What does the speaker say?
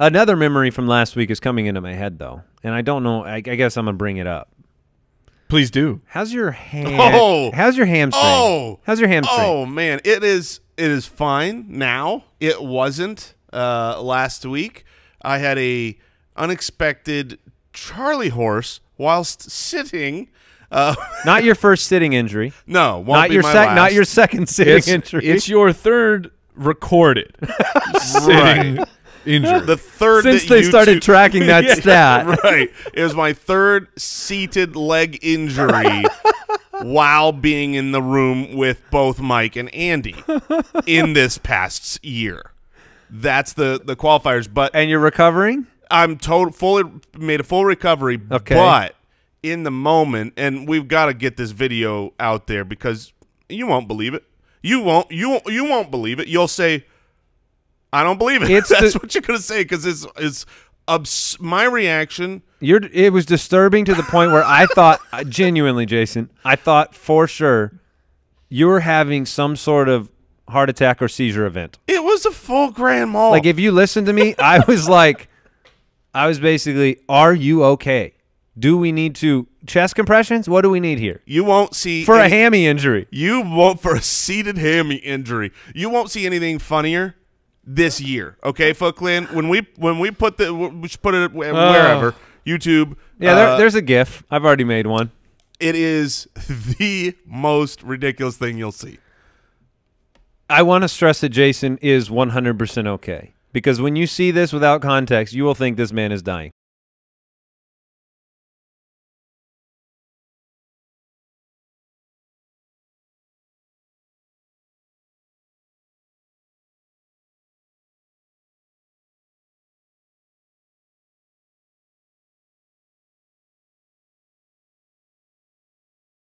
Another memory from last week is coming into my head, though, and I don't know. I guess I'm going to bring it up. Please do. How's your hamstring? Oh. How's your hamstring? Oh. How's your hamstring? Oh, man. It is fine now. It wasn't last week. I had a unexpected charley horse whilst sitting. Not your first sitting injury. No. Won't not, be your my last. Not your second sitting injury. It's your third recorded sitting right. Injured. The third since they started tracking that yeah, stat. Right. It was my third seated leg injury while being in the room with both Mike and Andy in this past year. That's the qualifiers. But and you're recovering? I'm fully made a full recovery. Okay. But in the moment, and we've got to get this video out there because you won't believe it. You won't believe it. You'll say, I don't believe it. That's what you're going to say because it's my reaction. It was disturbing to the point where I thought, genuinely, Jason, I thought for sure you were having some sort of heart attack or seizure event. It was a full grand mal. Like, if you listened to me, I was like, I was basically, are you okay? Do we need to chest compressions? What do we need here? You won't see for a hammy injury. You won't for a seated hammy injury. You won't see anything funnier this year, okay, Footclan? When we put the we should put it wherever YouTube. Yeah, there's a GIF. I've already made one. It is the most ridiculous thing you'll see. I want to stress that Jason is 100% okay because when you see this without context, you will think this man is dying.